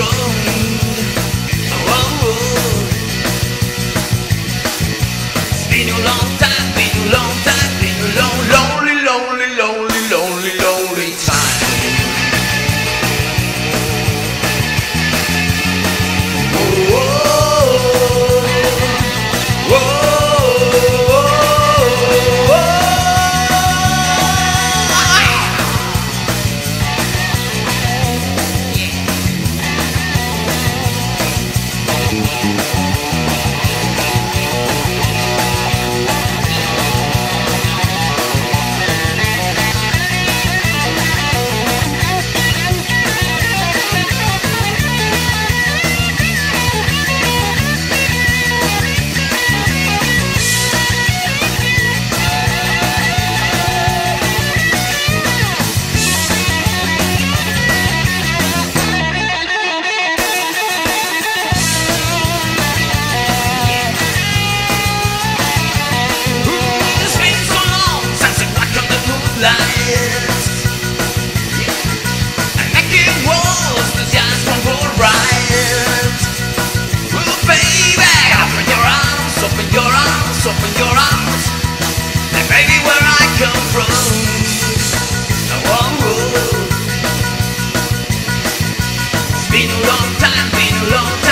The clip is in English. Been a long time, been a long time.